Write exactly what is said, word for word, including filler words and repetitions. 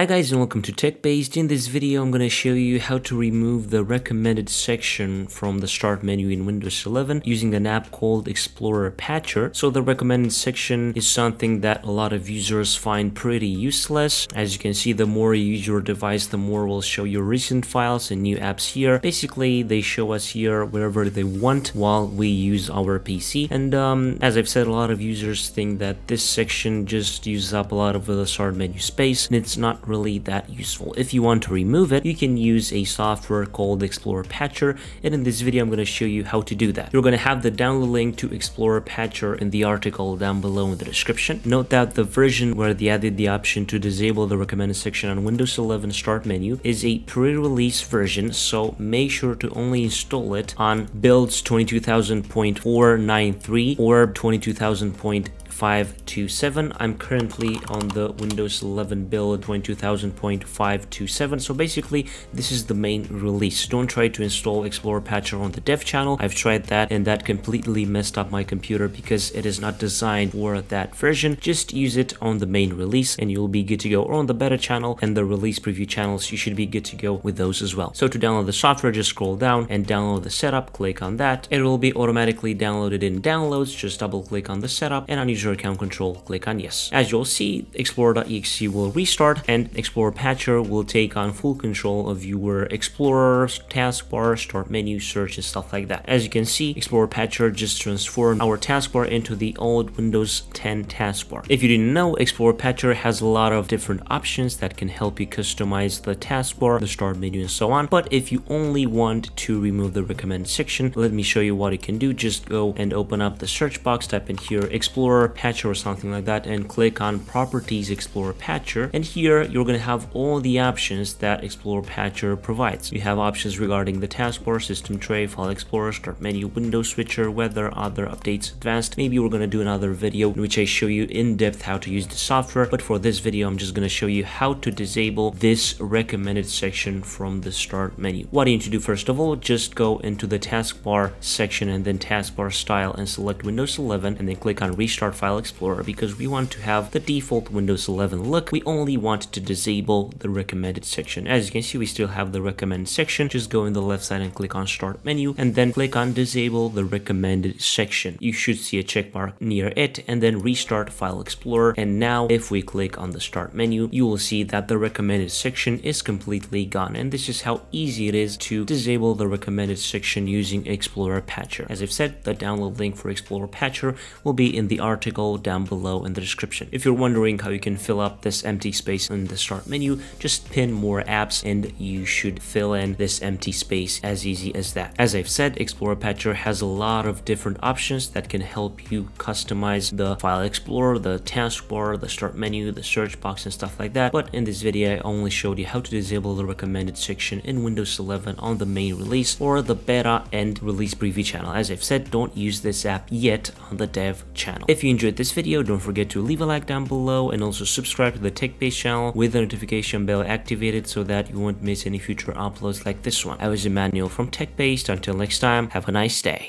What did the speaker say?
Hi guys and welcome to TechBase. In this video I'm going to show you how to remove the recommended section from the start menu in Windows eleven using an app called Explorer Patcher. So the recommended section is something that a lot of users find pretty useless. As you can see, the more you use your device, the more will show your recent files and new apps here. Basically they show us here wherever they want while we use our P C. And um, as I've said, a lot of users think that this section just uses up a lot of the start menu space and it's not really that useful. If you want to remove it, you can use a software called Explorer Patcher, and in this video I'm going to show you how to do that. You're going to have the download link to Explorer Patcher in the article down below in the description. Note that the version where they added the option to disable the recommended section on Windows eleven start menu is a pre-release version, so make sure to only install it on builds twenty-two thousand point four nine three or twenty-two thousand point five two seven. I'm currently on the Windows eleven build twenty-two thousand point five two seven. So basically this is the main release. Don't try to install Explorer Patcher on the dev channel. I've tried that and that completely messed up my computer because it is not designed for that version. Just use it on the main release and you'll be good to go, or on the beta channel and the release preview channels, you should be good to go with those as well. So to download the software, just scroll down and download the setup, click on that. It will be automatically downloaded in downloads. Just double click on the setup and on user account control, click on yes. As you'll see, Explorer.exe will restart and Explorer Patcher will take on full control of your Explorer, taskbar, start menu, search and stuff like that. As you can see, Explorer Patcher just transformed our taskbar into the old Windows ten taskbar. If you didn't know, Explorer Patcher has a lot of different options that can help you customize the taskbar, the start menu and so on. But if you only want to remove the recommended section, let me show you what it can do. Just go and open up the search box, type in here Explorer Patcher or something like that and click on Properties Explorer Patcher, and here you're going to have all the options that Explorer Patcher provides. You have options regarding the taskbar, system tray, file explorer, start menu, window switcher, weather, other updates, advanced. Maybe we're going to do another video in which I show you in depth how to use the software, but for this video I'm just going to show you how to disable this recommended section from the start menu. What you need to do, first of all, just go into the taskbar section and then taskbar style and select Windows eleven and then click on Restart File Explorer, because we want to have the default Windows eleven look. We only want to disable the recommended section. As you can see, we still have the recommended section. Just go in the left side and click on start menu and then click on disable the recommended section. You should see a check mark near it and then restart File Explorer, and now if we click on the start menu, you will see that the recommended section is completely gone. And this is how easy it is to disable the recommended section using Explorer Patcher. As I've said, the download link for Explorer Patcher will be in the article down below in the description. If you're wondering how you can fill up this empty space in the start menu, just pin more apps and you should fill in this empty space, as easy as that. As I've said, Explorer Patcher has a lot of different options that can help you customize the file explorer, the taskbar, the start menu, the search box and stuff like that. But in this video I only showed you how to disable the recommended section in Windows eleven on the main release or the beta and release preview channel. As I've said, don't use this app yet on the dev channel. If you enjoy this video, don't forget to leave a like down below and also subscribe to the TechBase channel with the notification bell activated so that you won't miss any future uploads like this one. I was Emmanuel from TechBase. Until next time, have a nice day.